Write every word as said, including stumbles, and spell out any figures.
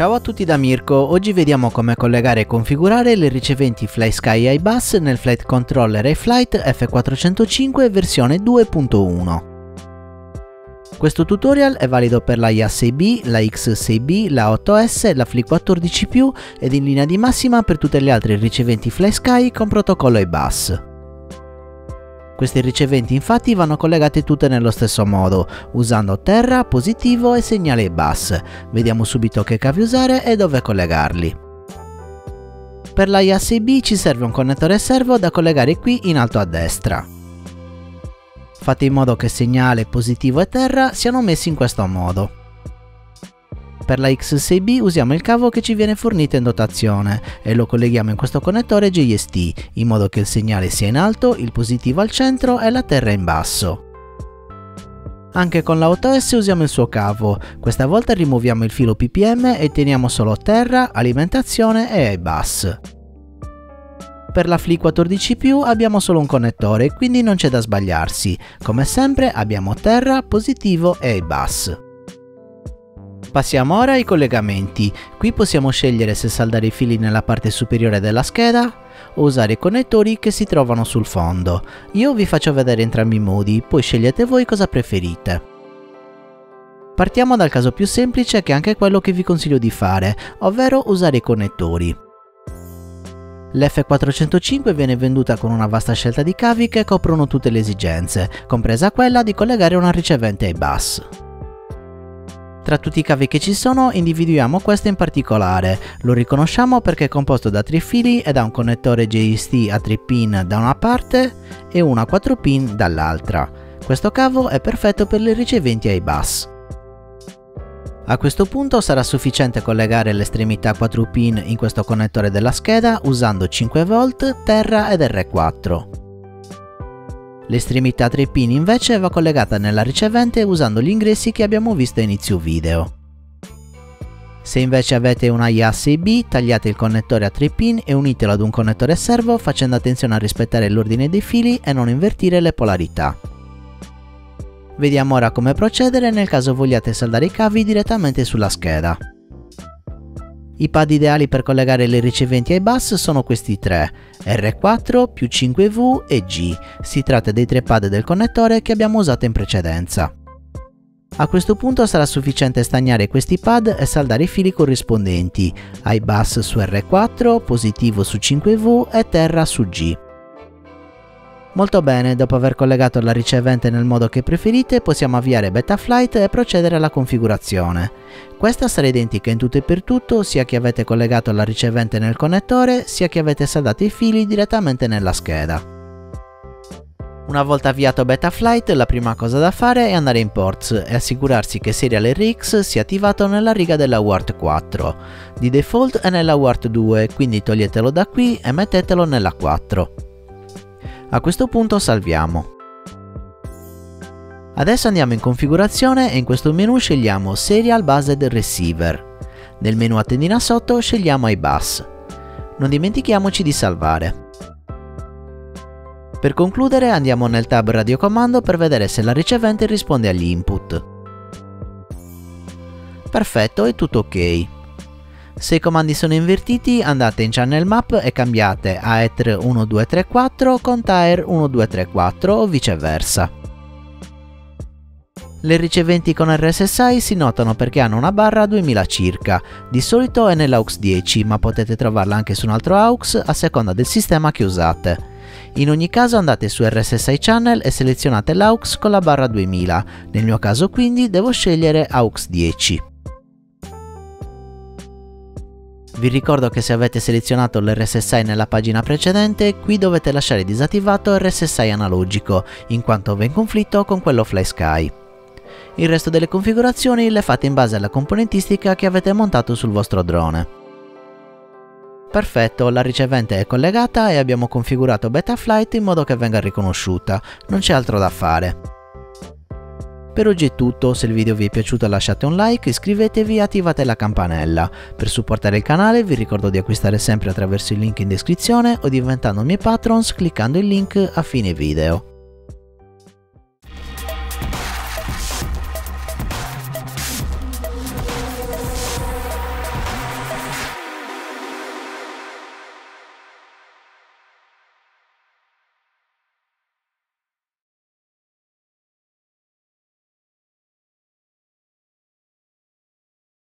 Ciao a tutti da Mirko, oggi vediamo come collegare e configurare le riceventi FlySky e iBus nel Flight Controller iFlight F quattrocentocinque versione due punto uno. Questo tutorial è valido per la I A sei B, la X sei B, la otto S, la FLIC quattordici più ed in linea di massima per tutte le altre riceventi FlySky con protocollo iBus. Queste riceventi infatti vanno collegate tutte nello stesso modo, usando terra, positivo e segnale iBus. Vediamo subito che cavi usare e dove collegarli. Per la I A sei B ci serve un connettore servo da collegare qui in alto a destra. Fate in modo che segnale, positivo e terra siano messi in questo modo. Per la X sei B usiamo il cavo che ci viene fornito in dotazione e lo colleghiamo in questo connettore J S T in modo che il segnale sia in alto, il positivo al centro e la terra in basso. Anche con la otto S usiamo il suo cavo, questa volta rimuoviamo il filo P P M e teniamo solo terra, alimentazione e iBus. Per la FLIC quattordici più abbiamo solo un connettore, quindi non c'è da sbagliarsi, come sempre abbiamo terra, positivo e iBus. Passiamo ora ai collegamenti, qui possiamo scegliere se saldare i fili nella parte superiore della scheda o usare i connettori che si trovano sul fondo. Io vi faccio vedere entrambi i modi, poi scegliete voi cosa preferite. Partiamo dal caso più semplice che è anche quello che vi consiglio di fare, ovvero usare i connettori. L'F quattrocentocinque viene venduta con una vasta scelta di cavi che coprono tutte le esigenze, compresa quella di collegare una ricevente ai bus. Tra tutti i cavi che ci sono individuiamo questo in particolare, lo riconosciamo perché è composto da tre fili e da un connettore J S T a tre pin da una parte e uno a quattro pin dall'altra. Questo cavo è perfetto per le riceventi iBus. A questo punto sarà sufficiente collegare l'estremità quattro pin in questo connettore della scheda usando cinque volt, terra ed R quattro. L'estremità tre pin invece va collegata nella ricevente usando gli ingressi che abbiamo visto a inizio video. Se invece avete una I A sei B, tagliate il connettore a tre pin e unitelo ad un connettore servo facendo attenzione a rispettare l'ordine dei fili e non invertire le polarità. Vediamo ora come procedere nel caso vogliate saldare i cavi direttamente sulla scheda. I pad ideali per collegare le riceventi ai bus sono questi tre, R quattro più cinque V e G, si tratta dei tre pad del connettore che abbiamo usato in precedenza. A questo punto sarà sufficiente stagnare questi pad e saldare i fili corrispondenti, iBus su R quattro, positivo su cinque V e terra su G. Molto bene, dopo aver collegato la ricevente nel modo che preferite possiamo avviare Betaflight e procedere alla configurazione. Questa sarà identica in tutto e per tutto sia che avete collegato la ricevente nel connettore sia che avete saldato i fili direttamente nella scheda. Una volta avviato Betaflight la prima cosa da fare è andare in ports e assicurarsi che Serial R X sia attivato nella riga della U A R T quattro. Di default è nella U A R T due, quindi toglietelo da qui e mettetelo nella quattro. A questo punto salviamo. Adesso andiamo in configurazione e in questo menu scegliamo Serial Based Receiver. Nel menu a tendina sotto scegliamo iBus. Non dimentichiamoci di salvare. Per concludere andiamo nel tab radiocomando per vedere se la ricevente risponde agli input. Perfetto, è tutto ok. Se i comandi sono invertiti andate in Channel Map e cambiate A E T R uno due tre quattro con T A E R uno due tre quattro o viceversa. Le riceventi con R S S I si notano perché hanno una barra a duemila circa, di solito è nell'A U X dieci ma potete trovarla anche su un altro A U X a seconda del sistema che usate. In ogni caso andate su R S S I Channel e selezionate l'A U X con la barra duemila, nel mio caso quindi devo scegliere A U X dieci. Vi ricordo che se avete selezionato l'R S S I nella pagina precedente, qui dovete lasciare disattivato R S S I analogico, in quanto va in conflitto con quello FlySky. Il resto delle configurazioni le fate in base alla componentistica che avete montato sul vostro drone. Perfetto, la ricevente è collegata e abbiamo configurato Betaflight in modo che venga riconosciuta, non c'è altro da fare. Per oggi è tutto, se il video vi è piaciuto lasciate un like, iscrivetevi e attivate la campanella. Per supportare il canale vi ricordo di acquistare sempre attraverso il link in descrizione o diventando miei patrons cliccando il link a fine video.